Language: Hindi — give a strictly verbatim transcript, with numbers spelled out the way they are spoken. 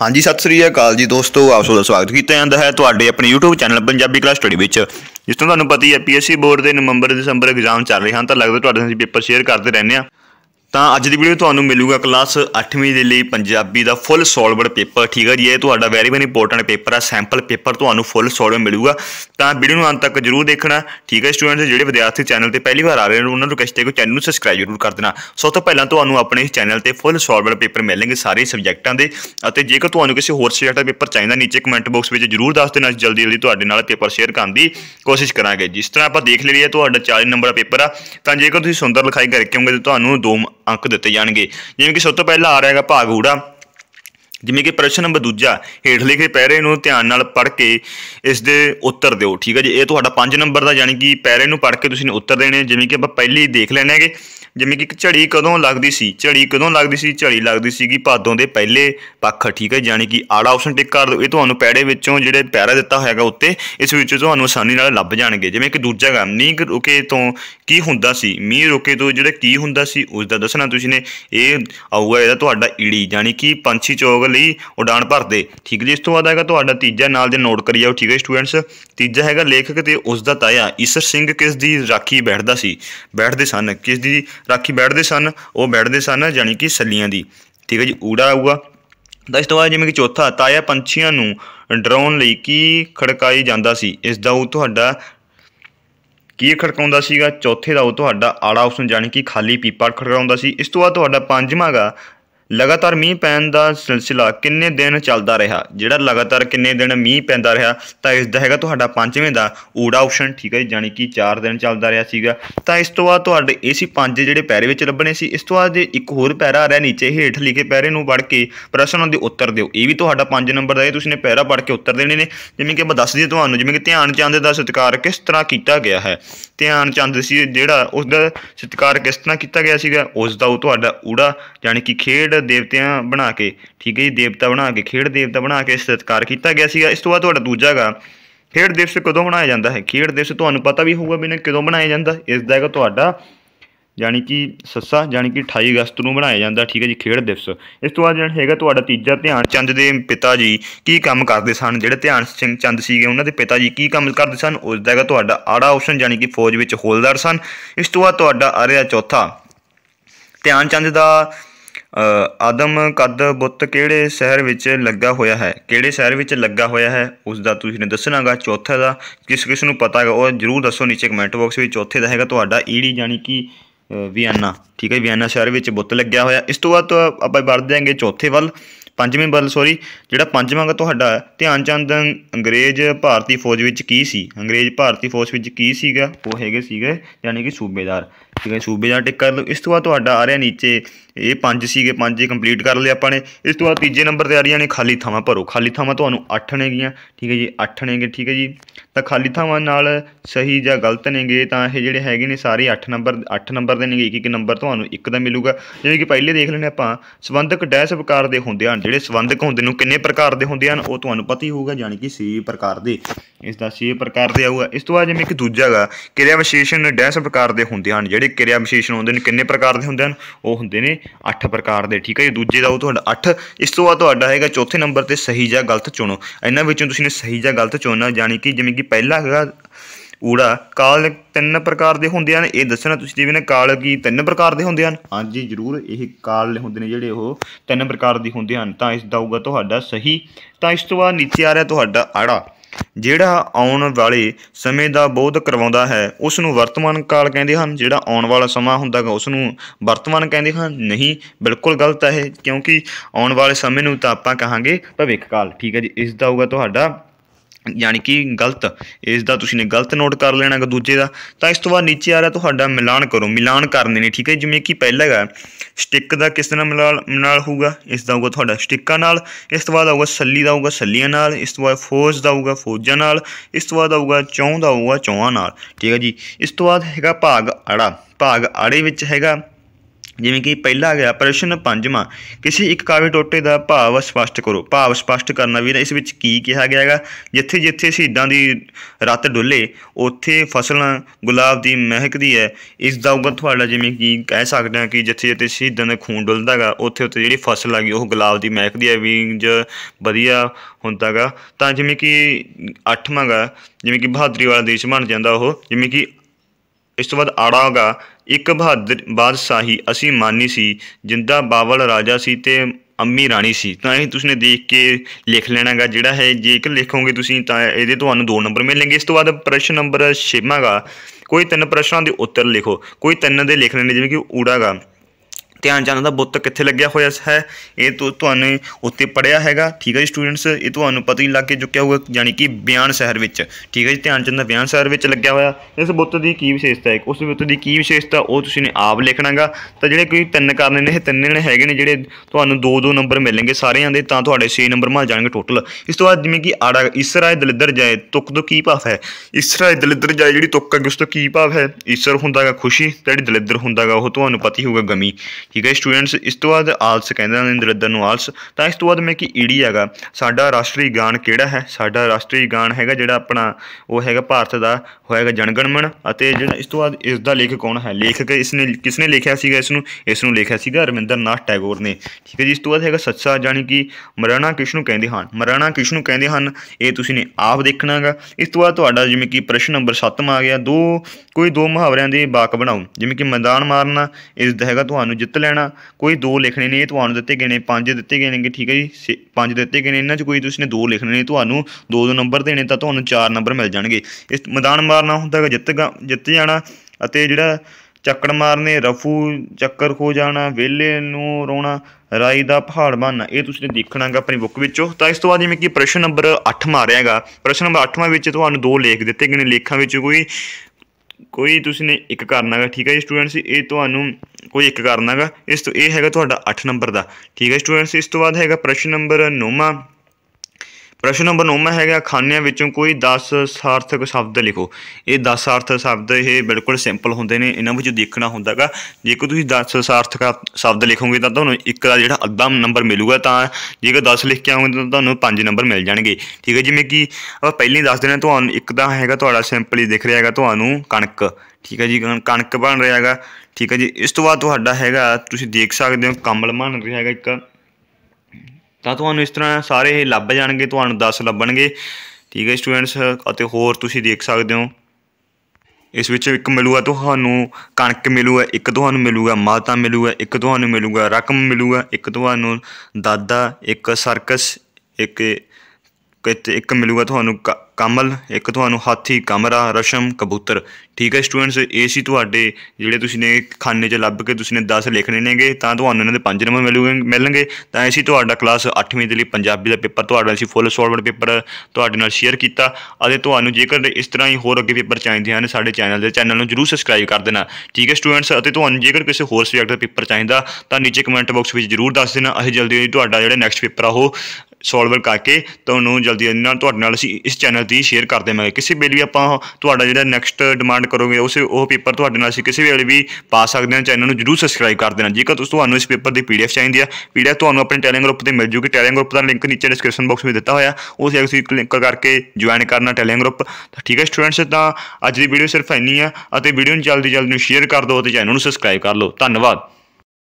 हाँ जी सत श्री अकाल जी दोस्तों, आप सबका स्वागत किया जाता है तुहाडे अपने YouTube channel Punjabi class study विच। जिस तरह तुहानूं पता ही है पीएससी बोर्ड के नवंबर दिसंबर एग्जाम चल रहे हैं, तो लगता तुहाडे नाल पेपर शेयर करते रहने। तो अज की वीडियो तुहानूं मिलेगा क्लास अठवीं के लिए पंजाबी का फुल सोलवर्ड पेपर, ठीक है जी। ये तुहाडा वेरी वेरी इंपोर्टेंट पेपर है, सैंपल पेपर तुहानूं फुल सोलवर्ड मिलेगा। तो वीडियो अंत तक जरूर देखना, ठीक है। स्टूडेंट्स जिहड़े विद्यार्थी चैनल पर पहली बार आ रहे हैं, उन्होंने रिक्वेस्ट है कि चैनल सबसक्राइब जरूर कर देना। सब तो पहले तो अपने चैनल पर फुल सोलवर्ड पेपर मिलेंगे सारे सबजैक्टां दे। जेकर तुहानूं किसी होर सबजैक्ट का पेपर चाहिए नीचे कमेंट बॉक्स में जरूर दस देना, जल्दी जल्दी तुहाडे नाल पेपर शेयर करने की कोशिश करांगे। जिस तरह आप देख लीजिए तुहाडा चालीस नंबर का पेपर है, तो जेकर तुसीं सुंदर लिखाई करके आओगे तो तुहानूं दो अंक दिते जाएंगे। जिवें कि सब तो पहला आ रहा है भाग ऊड़ा, जिमें कि प्रश्न नंबर दूजा हेठ लिखे पैरे नूं ध्यान नाल पढ़ के इस दे उत्तर दो, ठीक है जी। ये तुहाडा पाँच नंबर का यानी कि पैरे नूं पढ़ के तुसीं उत्तर देने। जिमें कि आपां पहली देख लैणे कि जिमें कि झड़ी कदों लगदी सी, झड़ी कदों लगदी सी, झड़ी लगदी सीगी भादों दे पहले पक्ख, ठीक है। यानी कि आड़ा ऑप्शन टिक कर दो, ये तुहानूं पैरे विचों जिहड़े पैरा दिता होयागा उत्ते इस विचों तुहानूं आसानी नाल लभ जाणगे। जिमें कि दूजा गा मींह रुके तो की हुंदा सी, मींह रुके तो जिहड़ा की हुंदा सी उस दा दसना तुसीं ने। ये आऊगा इहदा तुहाडा ईड़ी यानी कि पंछी चोग ਲਈ उड़ान भरते, ठीक है जी। इस तो बाद है तीजा, नाल दे नोट करी जाओ, ठीक है स्टूडेंट्स। तीजा है लेखक ते उसदा ताया ईसर सिंह किस दी राखी बैठदा सी, बैठदे सन, किस दी राखी बैठदे सन, वो बैठदे सन यानी कि सलियां दी, ठीक है जी। ऊड़ा आऊगा। तो इस तो बाद जिवें कि चौथा ताया पंछियां नूं डराउण लई की खड़काई जांदा सी, इस दा ओह तुहाडा की खड़काउंदा सीगा। चौथे दा ओह तुहाडा आड़ा ऑप्शन यानी कि खाली पीपा खड़काउंदा सी। इस तो बाद तुहाडा पंजवां गा लगातार मीह पैन का सिलसिला किन्ने दिन चलता रहा, जिहड़ा लगातार किन्ने दिन मीह पैंदा रहा, तो इसका है तुहाडा पांचवें दा ऊड़ा ऑप्शन, ठीक है यानी कि चार दिन चलता रहा सीगा। तो इस तो बाद तुहाडे इह सी पंज जिहड़े पैरे विच लभणे सी। इस तो बाद एक होर पैरा आ रहा नीचे हेठ लिखे पैरे नूं पढ़ के प्रश्न दे उत्तर दिओ, ये भी तुहाडा पांच नंबर दा, ये तुसीं ने पैरा पढ़ के उत्तर देने ने। जिवें कि आपां दस दईए तुहानूं जिवें कि ध्यान चंद दा सत्कार किस तरह किया गया है, ध्यान चंद सी जिहड़ा उसदा सत्कार किस तरह किया गया सीगा, उस दा ओह तुहाडा ऊड़ा यानी कि खेड देवतिया बना के, ठीक है जी, देवता बना के खेड देवता बना के सत्कार किया गया सीगा। इस तो बाद तुहाडा दूजा गा खेड दिवस कदों मनाया जाता है, खेड दिवस तुहानूं पता भी होगा भी ना कदों मनाया जाता, इसदा हैगा तुहाडा यानी कि सस्सा यानी कि अठाई अगस्त को मनाया जाता, ठीक है जी, खेड दिवस। इस तो बाद है तुहाडा तीजा ध्यान चंद के पिता जी की काम करते सन, जिहड़े ध्यान सिंह चंद सीगे उन्होंने पिता जी की काम करते सन, उसदा हैगा तुहाडा आड़ा ऑप्शन यानी कि फौज विच होलदार सन। इस तो बाद तुहाडा आ रहा चौथा ध्यान चंद का आदम कद बुत किहड़े शहर विच लगा होया है, किहड़े शहर विच लगा होया है, उसका तुसीं ने दसना गा। चौथा दा किस किस नूं पता है और जरूर दसो नीचे कमेंट बॉक्स में। चौथे दा हैगा तुहाडा ईड़ी यानी कि वियना, ठीक है, वियना शहर में बुत लग्या होया। इस तो बाद आपां बढ़ जाएंगे चौथे वल पंजवें वल सॉरी, जिहड़ा पंजवां गा तुहाडा ध्यान चंद अंग्रेज भारती फौज विच की सी, अंग्रेज भारती फौज विच की सीगा, वो हैगे सीगे यानी कि सूबेदार, ठीक है, सूबेदार टिक कर लो। इस तो बाद तुहाडा आ रहा नीचे ये पांच सीगे, पांच कंप्लीट कर लिया आपां ने। इस तो बाद तीजे नंबर ते आ रही ने खाली थावां भरो, खाली थावां तुहानूं अठ नेगियां, ठीक है जी, अठ नेगे, ठीक है जी। तो खाली थावां नाल सही जां गलत नेगे, तो यह जिहड़े हैगे ने सारे अठ नंबर अठ नंबर दे नेगे, एक नंबर तुहानूं एक दा मिलेगा। जिवें कि पहले देख लैणे आपां संबंधक डैश प्रकार दे हुंदे हन, जिहड़े संबंधक हुंदे नूं किन्ने प्रकार दे हुंदे हन वो तुहानूं पता ही होगा, यानी कि छे प्रकार दे, इस दा छे प्रकार दे आऊगा। इस तो बाद जिवें कि दूजा गा किरिया विशेषण डैश प्रकार दे हुंदे हन, जिहड़े ਕਿਰਿਆ ਵਿਸ਼ੇਸ਼ਣ ਹੁੰਦੇ ਨੇ ਕਿੰਨੇ ਪ੍ਰਕਾਰ ਦੇ ਹੁੰਦੇ ਹਨ, ਉਹ ਹੁੰਦੇ ਨੇ ਅੱਠ ਪ੍ਰਕਾਰ ਦੇ, ਠੀਕ ਹੈ। ਦੂਜੇ ਦਾ ਉਹ ਤੁਹਾਡਾ ਅੱਠ। ਇਸ ਤੋਂ ਬਾਅਦ ਤੁਹਾਡਾ ਹੈਗਾ ਚੌਥੇ ਨੰਬਰ ਤੇ ਸਹੀ ਜਾਂ ਗਲਤ ਚੁਣੋ। ਇਹਨਾਂ ਵਿੱਚੋਂ ਤੁਸੀਂ ਨੇ ਸਹੀ ਜਾਂ ਗਲਤ ਚੁਣਨਾ, ਯਾਨੀ ਕਿ ਜਿਵੇਂ ਕਿ ਪਹਿਲਾ ਹੈਗਾ ਊੜਾ ਕਾਲ ਤਿੰਨ ਪ੍ਰਕਾਰ ਦੇ ਹੁੰਦੇ ਹਨ, ਇਹ ਦੱਸਣਾ ਤੁਸੀਂ ਜਿਵੇਂ ਨੇ ਕਾਲ ਕੀ ਤਿੰਨ ਪ੍ਰਕਾਰ ਦੇ ਹੁੰਦੇ ਹਨ, ਹਾਂਜੀ ਜ਼ਰੂਰ ਇਹ ਕਾਲ ਹੁੰਦੇ ਨੇ ਜਿਹੜੇ ਉਹ ਤਿੰਨ ਪ੍ਰਕਾਰ ਦੇ ਹੁੰਦੇ ਹਨ, ਤਾਂ ਇਸ ਦਾ ਆਊਗਾ ਤੁਹਾਡਾ ਸਹੀ। ਤਾਂ ਇਸ ਤੋਂ ਬਾਅਦ ਨੀਚੇ ਆ ਰਿਹਾ ਤੁਹਾਡਾ ਆੜਾ, ਜਿਹੜਾ ਆਉਣ ਵਾਲੇ ਸਮੇਂ ਦਾ ਬੋਧ ਕਰਵਾਉਂਦਾ ਹੈ ਉਸ ਨੂੰ ਵਰਤਮਾਨ ਕਾਲ ਕਹਿੰਦੇ ਹਨ, ਜਿਹੜਾ ਆਉਣ ਵਾਲਾ ਸਮਾਂ ਹੁੰਦਾ ਗਾ ਉਸ ਨੂੰ ਵਰਤਮਾਨ ਕਹਿੰਦੇ ਹਨ। ਨਹੀਂ, ਬਿਲਕੁਲ ਗਲਤ ਹੈ, ਕਿਉਂਕਿ ਆਉਣ ਵਾਲੇ ਸਮੇਂ ਨੂੰ ਤਾਂ ਆਪਾਂ ਕਹਾਂਗੇ ਭਵਿੱਖ ਕਾਲ, ਠੀਕ ਹੈ ਜੀ। ਇਸ ਦਾ ਹੋਊਗਾ ਤੁਹਾਡਾ यानी कि गलत, इसका तुसीं ने गलत नोट कर लेना गा दूजे का। तो इस तो बाद नीचे आ रहा तुहाडा मिलान करो, मिलान करने ने, ठीक है। जिवें कि पहला है स्टिक का किस नाल मिलान होगा, इसका होगा तुहाडा स्टिकां नाल। इस तो बाद आऊगा सली का होगा सलियां नाल। इस तो बाद फौज का होगा फौजां नाल। इस तो बाद आऊगा चौं का होगा चौहां नाल, ठीक है जी। इस तो बाद हैगा भाग आड़ा, भाग आड़े विच हैगा जिमें कि पहला आ गया प्रश्न पांचवा, किसी एक काव्य टोटे का भाव स्पष्ट करो। भाव स्पष्ट करना भी इस विच की कहा गया है, जिथे जिथे शहीदों की रत डुले उत्थे फसलां गुलाब की महकती है। इस दा उगा थोड़ा जिमें कि कह सकते हैं कि जिथे जिथे शहीदों का खून डुलदा है उत्थे उत्थे जिहड़ी फसल आ गई वह गुलाब की महकती है, भी ज वधिया हुंदा गा। तां जिमें कि अठवां गा जिमें कि बहादरी वाला देश बन जाता वह, जिमें कि इस तो बाद आड़ा होगा, एक बहादुर बादशाही असी मानी सी, जिंदा बावल राजा सी ते अम्मी राणी सी। तो यही तुसने देख के लिख लेना गा, जिहड़ा है जेकर लिखोगे तुसीं तां इहदे तुहानू दो नंबर मिलेंगे। इस तो बाद प्रश्न नंबर छेवां गा, कोई तीन प्रश्नों के उत्तर लिखो। कोई तीन दे लिख लेने जिवें कि ऊड़ा गा, ध्यान चंद का बुत कित्थे लग्या होया है, ये तो तुहानू उत्ते पढ़िया हैगा, ठीक है जी स्टूडेंट्स, ये तुहानू पता ही लग के चुक्या होगा, यानी कि बयान शहर में, ठीक है जी, ध्यान चंद बयान शहर में लग्या होया। इस बुत की की विशेषता है, उस बुत की की विशेषता वो तुसीं ने आप लिखना गा। तो जिहड़े कोई तीन करने ने तीन ने हैगे ने जिहड़े तुहानू दो दो नंबर मिलेंगे सारियां दे, तां तुहाडे छे नंबर बन जाएंगे टोटल। इस तो बाद जिवें कि आड़ा इसरा दलिद्र जाए तुक तो की भाव है, इसरा दलिद्र जाए जिहड़ी तुक है उस तो की भाव है, ईसर हुंदा गा खुशी, जिहड़ी दलिद्र हुंदा गा वो तुहानू पता ही होगा गमी, ठीक है स्टूडेंट्स। इस तो बाद आलस कहते दरिद्र नूं आलस। तो इस तो बाद मैं कि ईड़ी है, साडा राष्ट्रीय गान किहड़ा है? साडा राष्ट्रीय गान है जिहड़ा अपना वो है भारत का होगा जन गण मन। अते जिहड़ा इस तो बाद इसका लेखक कौन है, लेखक इसने किसने लिखा सीगा, इसनूं इसनूं लिखा सीगा रविंद्रनाथ टैगोर ने, ठीक है जी। इस तो बाद है सच्चा जानी कि मराणा किसनूं कहंदे हन, मराणा किसनूं कहंदे हन ये तुसीं ने आप देखना गा। इस तो बाद तुहाडा जिवें कि प्रश्न नंबर सत्तवां आ गया, दो कोई दो मुहावरियां दे वाक बनाओ। जिवें कि मैदान मारना इसदा हैगा तुहानू जित लेना, कोई दो लिखने ने तुहानू दित्ते गए ने, पांच दित्ते गए ने, ठीक है जी, पांच दित्ते गए ने, इन्हां च कोई तुसीं दो लिखने ने, तुहानू दो दो नंबर देने, तां तुहानू चार नंबर मिल जाणगे। इस मैदान मारना हुंदा है जित गा जित जाना, अते जिहड़ा ਚੱਕੜ ਮਾਰਨੇ ਰਫੂ ਚੱਕਰ ਖੋ ਜਾਣਾ, ਵਿਹਲੇ ਨੂੰ ਰੋਣਾ, ਰਾਈ ਦਾ ਪਹਾੜ ਬਣਨਾ, ਇਹ ਤੁਸੀਂ ਦੇਖਣਾ ਗਾ ਆਪਣੀ ਬੁੱਕ ਵਿੱਚੋਂ। ਤਾਂ ਇਸ ਤੋਂ ਬਾਅਦ ਜਿਵੇਂ ਕਿ ਪ੍ਰਸ਼ਨ ਨੰਬਰ ਅੱਠ ਮਾਰਿਆ ਗਾ, ਪ੍ਰਸ਼ਨ ਨੰਬਰ ਅੱਠਵਾਂ ਵਿੱਚ ਤੁਹਾਨੂੰ ਦੋ ਲੇਖ ਦਿੱਤੇ ਗਏ ਨੇ, ਲੇਖਾਂ ਵਿੱਚ ਕੋਈ कोई तुसीं ने एक करना गा, ठीक है जी स्टूडेंट्स, ये तुहानू कोई एक करना गा। इस तो यह है तुहाडा अठ नंबर का, ठीक है स्टूडेंट्स। इस तो बाद है प्रश्न नंबर नौवां, प्रश्न नंबर नौवां है, खानियां विचों कोई दस सार्थक शब्द लिखो। ये दस सार्थक शब्द ये बिल्कुल सिंपल होंदे ने, इन्हां विचों देखना हुंदा गा। जेकर तुसीं दस सार्थक शब्द लिखोगे तां तुहानूं एक दा जिहड़ा अद्धा नंबर मिलूगा, तां जेकर दस लिख के आओगे तां तुहानूं पांच नंबर मिल जाणगे, ठीक है। जिवें कि आपां पहले ही दस देना तुहानूं एक दा हैगा तुहाडा सिंपल ही दिख रिहागा तुहानूं कणक, ठीक है जी, कणक बन रिहा हैगा, ठीक है जी। इस तो बाद तुहाडा हैगा तुसीं देख सकदे हो कमल बन रिहा हैगा एक, तो तुहानू इस तरह सारे लभ जाएंगे, तुहानू दस लभणगे, ठीक है स्टूडेंट्स। अते होर तुसीं देख सकते हो इस विच एक मिलूगा तुहानू कणक मिलूगा, एक तुहानू मिलूगा माता मिलूगा, एक तुहानू मिलूगा रकम मिलूगा, एक तुहानू दादा, एक सर्कस, एक एक मिलूगा तुहानू कमल, एक तुहानू हाथी कमरा रशम कबूतर, ठीक है स्टूडेंट्स। ये सी तुहाडे जिहड़े तुसीं ने खाने च लभ के तुसीं ने दस लिखने नेगे, तां तुहानू इन्हां दे पांच नंबर मिलूगे मिलणगे। तां इसी तुहाडा क्लास अठवीं दे लई पंजाबी दा पेपर तुहाडे असीं फुल सॉल्वड पेपर तुहाडे नाल शेयर कीता। अते तुहानू जेकर इस तरह ही होर अग्गे पेपर चाहीदे हन साडे चैनल दे चैनल नूं जरूर सबसक्राइब कर देना, ठीक है स्टूडेंट्स। अते तुहानू जेकर किसी होर सबजैक्ट दा पेपर चाहीदा तां नीचे कमेंट बाक्स विच जरूर दस देना, असीं जल्दी ही तुहाडा जिहड़ा नैक्सट पेपर आ ओह सॉल्वर करके तो जल्दी असी इस चैनल की शेयर कर देवेंगे। किसी वेले भी आपां जो नैक्सट डिमांड करोगे उस वह पेपर तो असी किसी वेले भी पा सकते हैं, चैनल में जरूर सबसक्राइब कर देना। जेकर तुहानू इस पेपर की पी डी एफ चाहिए है, पी डी एफ तो अपने टैलेंट ग्रुप पर मिल जूगी, टैलेंट ग्रुप का लिंक नीचे डिस्क्रिप्शन बॉक्स में दिता हुआ, उसे क्लिक करके ज्वाइन करना टैलेंट ग्रुप, ठीक है स्टूडेंट्स। तो अज की वीडियो सिर्फ इन्नी है, वीडियो जल्दी जल्दी शेयर कर दो, चैनल में सबसक्राइब कर लो। धन्यवाद।